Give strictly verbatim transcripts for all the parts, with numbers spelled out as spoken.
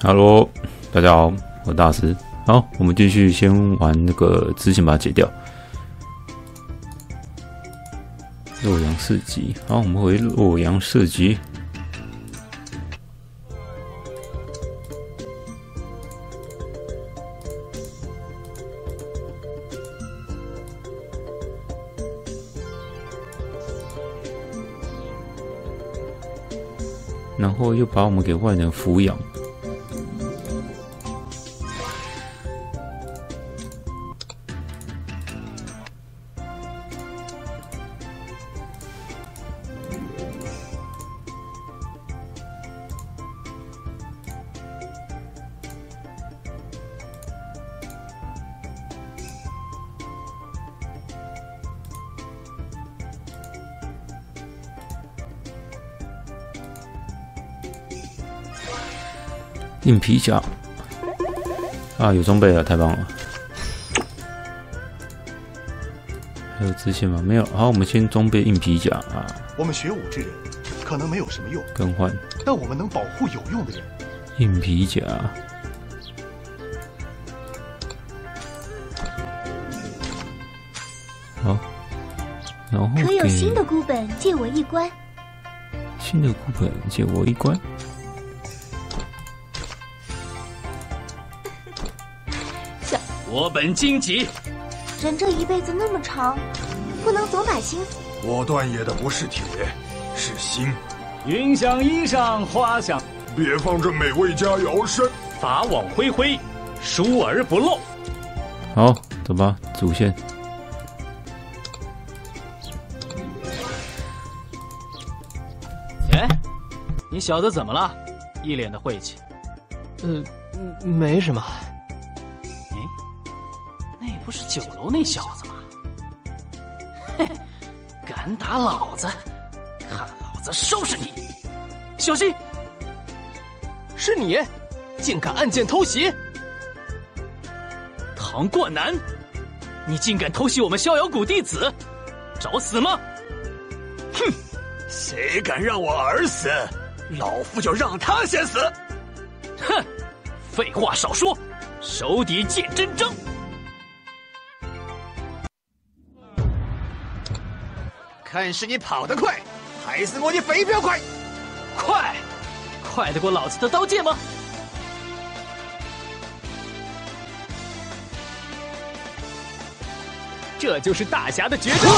哈喽，大家好，我是大师。好，我们继续先玩那个之前把它解掉。洛阳市集，好，我们回洛阳市集。然后又把我们给外人抚养。 硬皮甲啊，有装备了，太棒了！还有支线吗？没有。好，我们先装备硬皮甲啊。我们学武之人可能没有什么用，更换。但我们能保护有用的人。硬皮甲。好，然后可有新的孤本借我一关？新的孤本借我一关。 我本荆棘，人这一辈子那么长，不能总把心。我断也的不是铁，是心。云想衣裳花想，别放这美味佳肴身。法网恢恢，疏而不漏。好，走吧，主线。哎，你小子怎么了？一脸的晦气。呃，没什么。 不是酒楼那小子吗？嘿，敢打老子，看老子收拾你！小心，是你，竟敢暗箭偷袭！唐冠南，你竟敢偷袭我们逍遥谷弟子，找死吗？哼，谁敢让我儿死，老夫就让他先死！哼，废话少说，手底见真章。 看是你跑得快，还是我的飞镖快？快，快得过老子的刀剑吗？这就是大侠的绝招！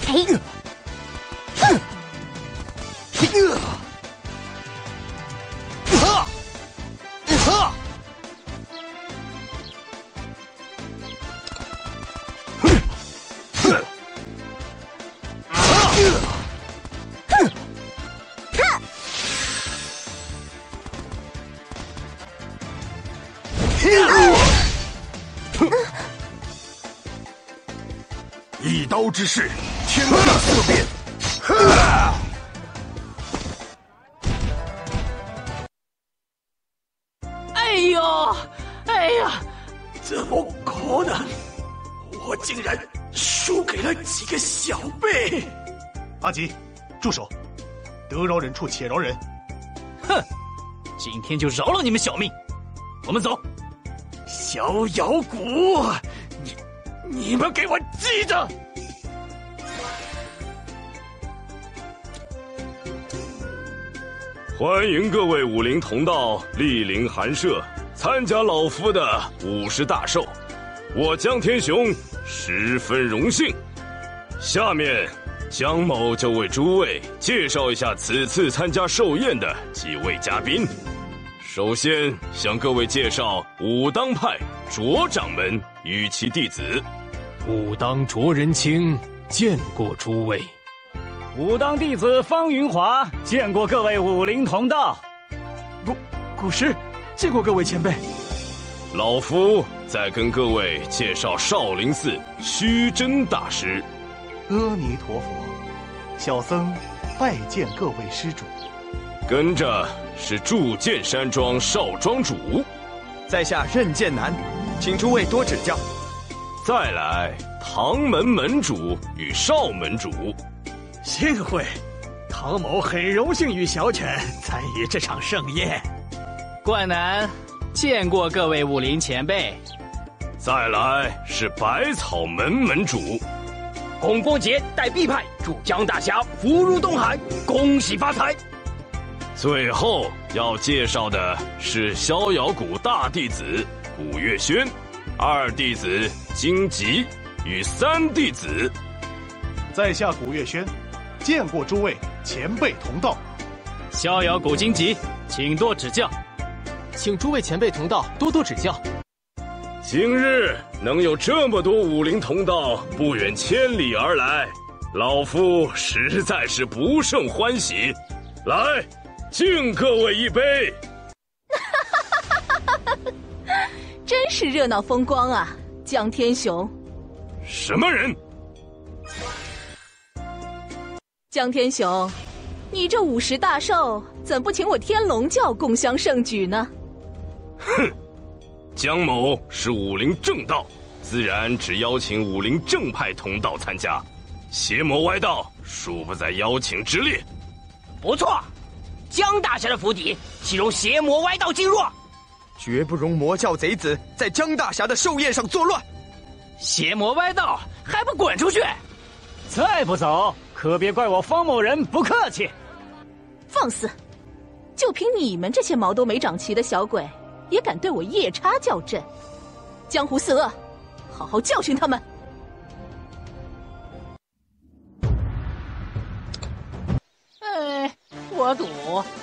呸！ 一刀之势，天地色变。哎呦，哎呀，怎么可能？我竟然输给了几个小辈！阿吉，住手！得饶人处且饶人。哼，今天就饶了你们小命。我们走。逍遥谷。 你们给我记着！欢迎各位武林同道莅临寒舍，参加老夫的五十大寿。我江天雄十分荣幸。下面，江某就为诸位介绍一下此次参加寿宴的几位嘉宾。首先向各位介绍武当派卓掌门与其弟子。 武当卓仁清见过诸位，武当弟子方云华见过各位武林同道，古古师见过各位前辈。老夫再跟各位介绍少林寺虚真大师。阿弥陀佛，小僧拜见各位施主。跟着是铸剑山庄少庄主，在下任剑南。请诸位多指教。再来，唐门门主与邵门主。幸会，唐某很荣幸与小犬参与这场盛宴。冠南，见过各位武林前辈。再来是百草门门主。 孔风杰带 B 派助江大侠福如东海，恭喜发财。最后要介绍的是逍遥谷大弟子古月轩，二弟子荆棘与三弟子。在下古月轩，见过诸位前辈同道。逍遥谷荆棘，请多指教，请诸位前辈同道多多指教。 今日能有这么多武林同道不远千里而来，老夫实在是不胜欢喜。来，敬各位一杯！真是热闹风光啊，江天雄！什么人？江天雄，你这五十大寿，怎不请我天龙教共襄盛举呢？哼！ 江某是武林正道，自然只邀请武林正派同道参加，邪魔歪道恕不在邀请之列。不错，江大侠的府邸岂容邪魔歪道进入？绝不容魔教贼子在江大侠的寿宴上作乱。邪魔歪道还不滚出去！再不走，可别怪我方某人不客气。放肆！就凭你们这些毛都没长齐的小鬼！ 也敢对我夜叉叫阵，江湖四恶，好好教训他们！哎，我赌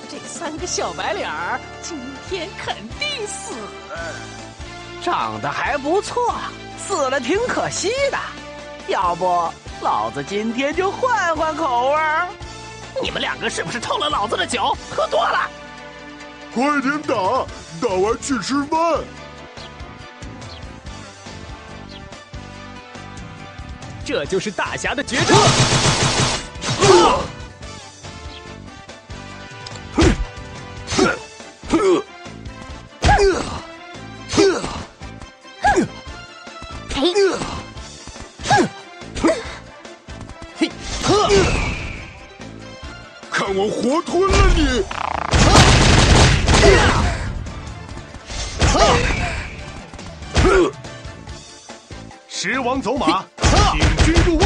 这三个小白脸儿今天肯定死了。长得还不错，死了挺可惜的。要不老子今天就换换口味儿？你们两个是不是偷了老子的酒，喝多了？快点打！ 打完去吃饭。这就是大侠的绝招。看我活吞了你！ 十王走马，请君入瓮。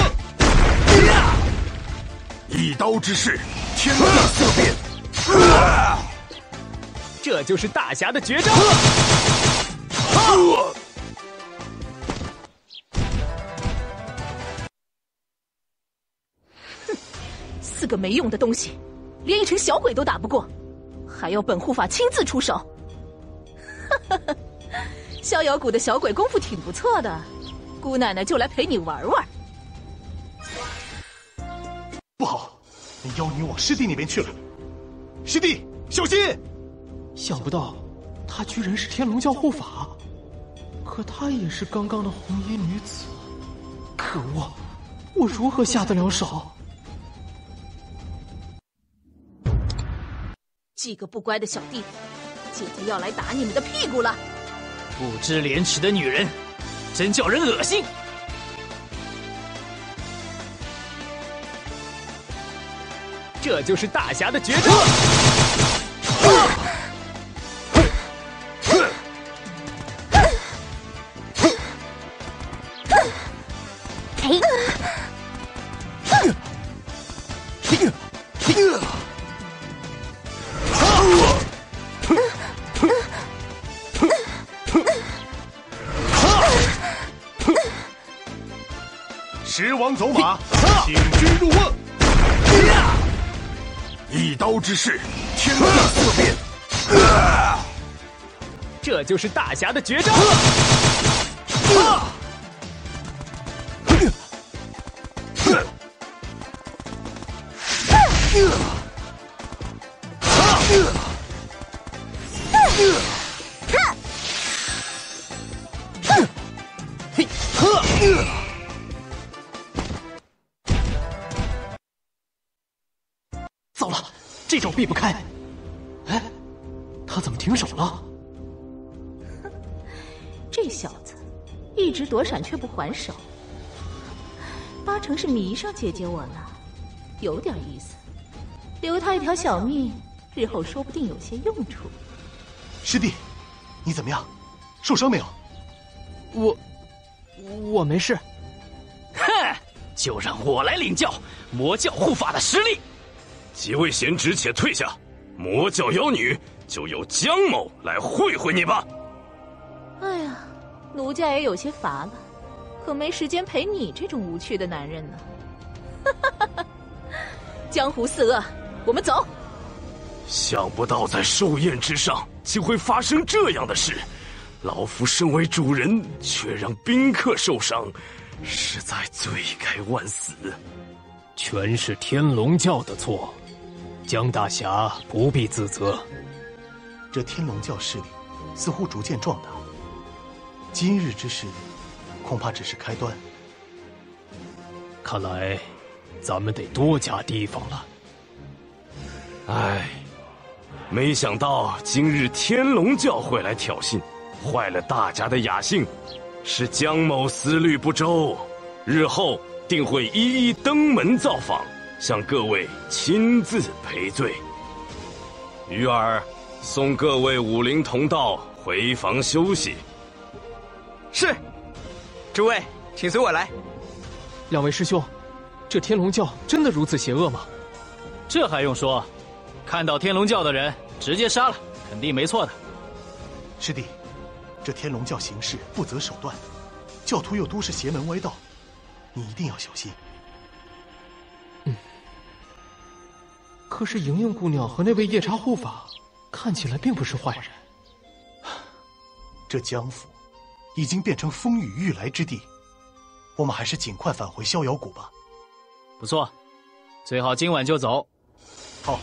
一刀之势，天地色变。这就是大侠的绝招。哼，四个没用的东西，连一群小鬼都打不过，还要本护法亲自出手。哈哈哈，逍遥谷的小鬼功夫挺不错的。 姑奶奶就来陪你玩玩。不好，那妖女往师弟那边去了。师弟，小心！想不到，她居然是天龙教护法，可她也是刚刚的红衣女子。可恶，我如何下得了手？几个不乖的小弟弟，姐姐要来打你们的屁股了！不知廉耻的女人！ 真叫人恶心！这就是大侠的绝招。十王走马，请君入瓮。一刀之势，天地色变。这就是大侠的绝招。这招避不开，哎，他怎么停手了？这小子一直躲闪却不还手，八成是迷上姐姐我了，有点意思，留他一条小命，日后说不定有些用处。师弟，你怎么样？受伤没有？我，我没事。哼，就让我来领教魔教护法的实力。几位贤侄，且退下，魔教妖女就由江某来会会你吧。哎呀，奴家也有些乏了，可没时间陪你这种无趣的男人呢。哈哈哈！江湖四恶，我们走。想不到在寿宴之上竟会发生这样的事，老夫身为主人，却让宾客受伤，实在罪该万死。全是天龙教的错，江大侠不必自责。这天龙教势力似乎逐渐壮大，今日之事恐怕只是开端。看来咱们得多加提防了。唉，没想到今日天龙教会来挑衅，坏了大家的雅兴，使江某思虑不周，日后定会一一登门造访，向各位亲自赔罪。鱼儿送各位武林同道回房休息。是，诸位请随我来。两位师兄，这天龙教真的如此邪恶吗？这还用说，看到天龙教的人直接杀了，肯定没错的。师弟，这天龙教行事不择手段，教徒又都是邪门歪道，你一定要小心。嗯，可是莹莹姑娘和那位夜叉护法看起来并不是坏人。这江府已经变成风雨欲来之地，我们还是尽快返回逍遥谷吧。不错，最好今晚就走。好，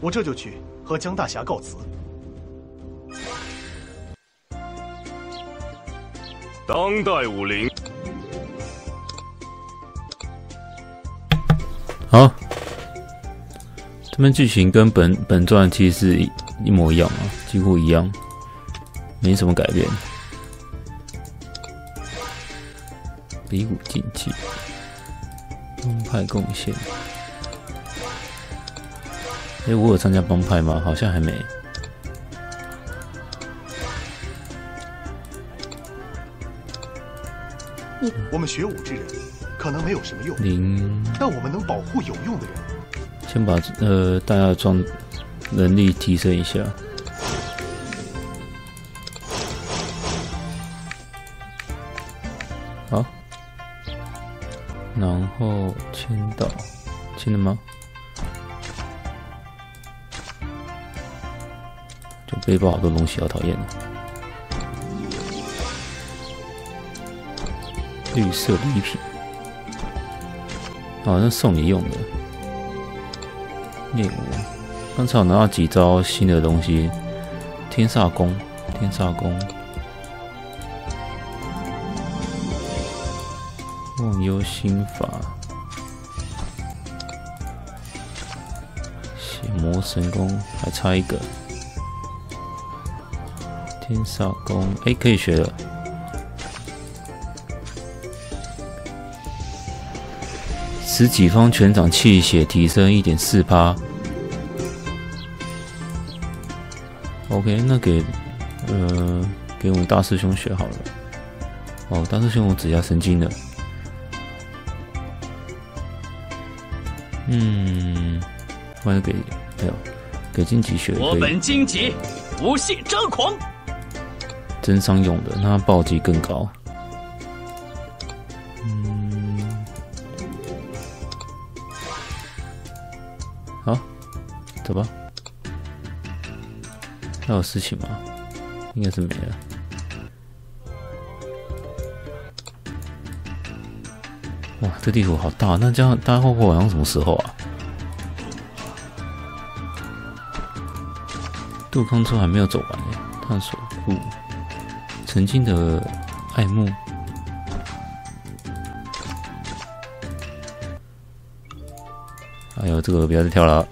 我这就去和江大侠告辞。当代武林。好，这边剧情跟本本传其实是 一, 一模一样啊，几乎一样，没什么改变。比武竞技，帮派贡献。哎、欸，我有参加帮派吗？好像还没。我们学武之人可能没有什么用，零，但我们能保护有用的人。先把呃大家的装能力提升一下。好，然后签到，签了吗？就背包好多东西，好讨厌啊！绿色礼品，好像送你用的。猎物，刚才我拿到几招新的东西，天煞弓，天煞弓。忘忧心法，血魔神功，还差一个天煞功，哎、欸，可以学了。使己方全场气血提升 百分之一点四。OK， 那给呃给我们大师兄学好了。哦，大师兄我指甲神经了。嗯，我还给没有给荆棘学。我本荆棘，无限张狂。增伤用的，那暴击更高。嗯，好，走吧。还有事情吗？应该是没了。哇，这地图好大！那这样大家会不会晚上什么时候啊？杜康村还没有走完耶，探索路，曾经的爱慕。哎呦，这个不要再跳了，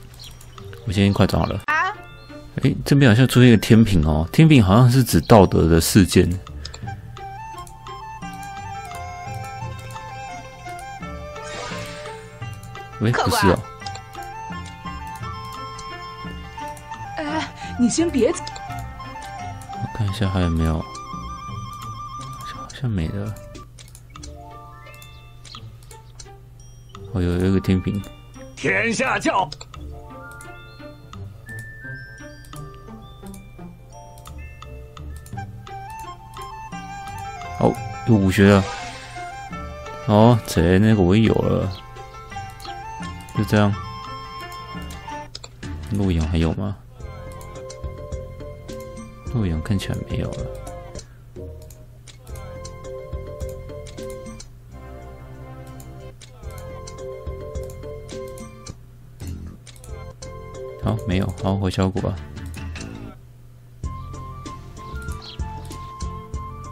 我先快找好了。哎，这边好像出现一个天平哦，天平好像是指道德的事件，喂，不是哦。哎，你先别。我看一下还有没有，好像没了。哦，有有一个天平。天下教。 哦，有武学了。哦，贼那个我也有了，就这样。洛阳还有吗？洛阳看起来没有了。好，没有，好回小谷吧。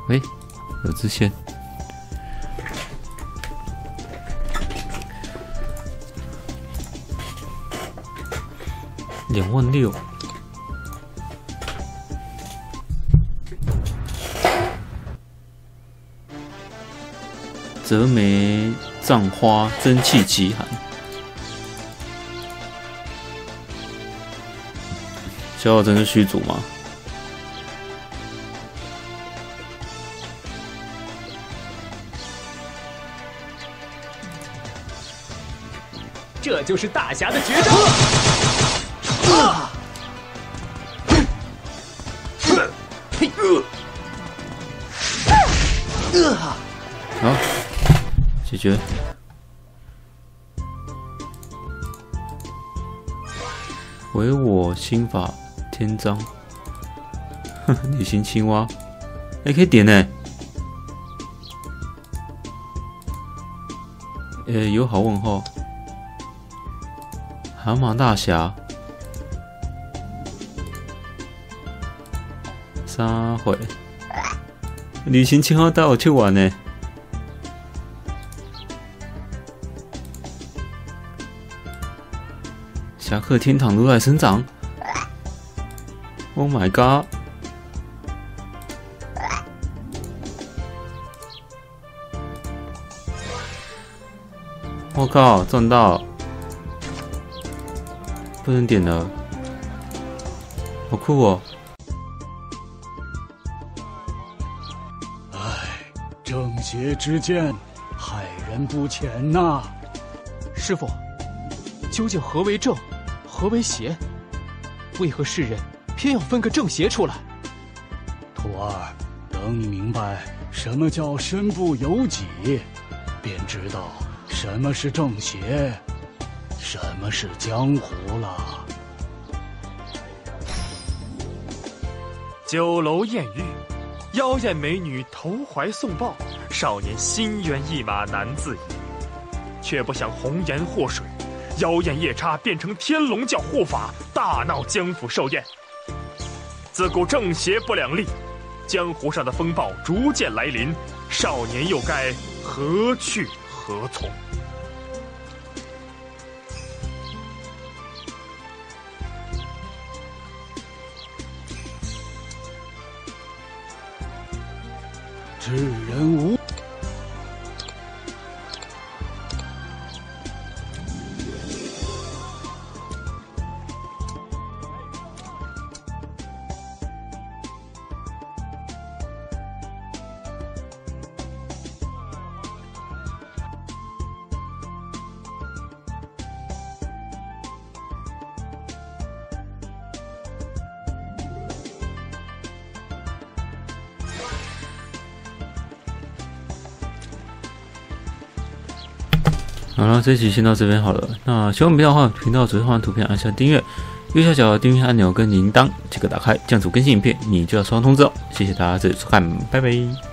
喂。 有支线，两万六。折梅葬花蒸汽极寒，萧浩真是虚竹吗？ 这就是大侠的绝招！好，解决。唯我心法天章，旅行青蛙，哎，可以点呢。呃，友好问候。 蛤蟆大侠，三回旅行青蛙带我去玩呢。侠客天堂如来神掌 ，Oh my god！ 我靠，赚到！ 不能点了，好酷哦！唉，正邪之间，害人不浅呐。师父，究竟何为正，何为邪？为何世人偏要分个正邪出来？徒儿，等你明白什么叫身不由己，便知道什么是正邪。 什么是江湖了？酒楼艳遇，妖艳美女投怀送抱，少年心猿意马难自已，却不想红颜祸水，妖艳夜叉变成天龙教护法，大闹江府寿宴。自古正邪不两立，江湖上的风暴逐渐来临，少年又该何去何从？ 世人无好了，这期先到这边好了。那喜欢我们的话，频道左上方图片按下订阅，右下角订阅按钮跟铃铛记得打开，这样子更新影片你就要收到通知哦。谢谢大家这次收看，拜拜。